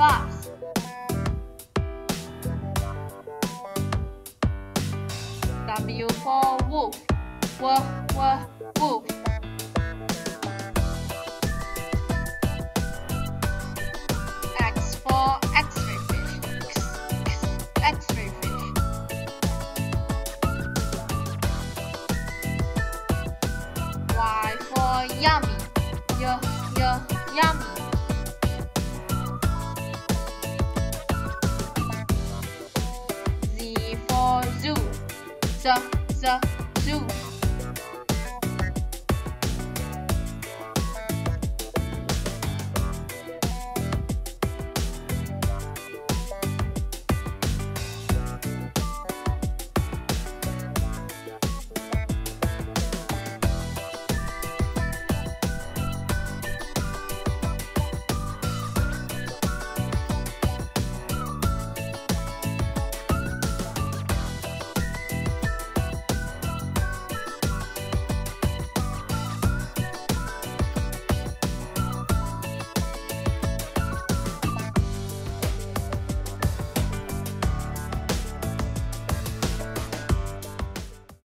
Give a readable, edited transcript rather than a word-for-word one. box. W for wolf, w wolf. X for X-ray fish, X-ray fish. Y for yummy, yummy. Z for zoo.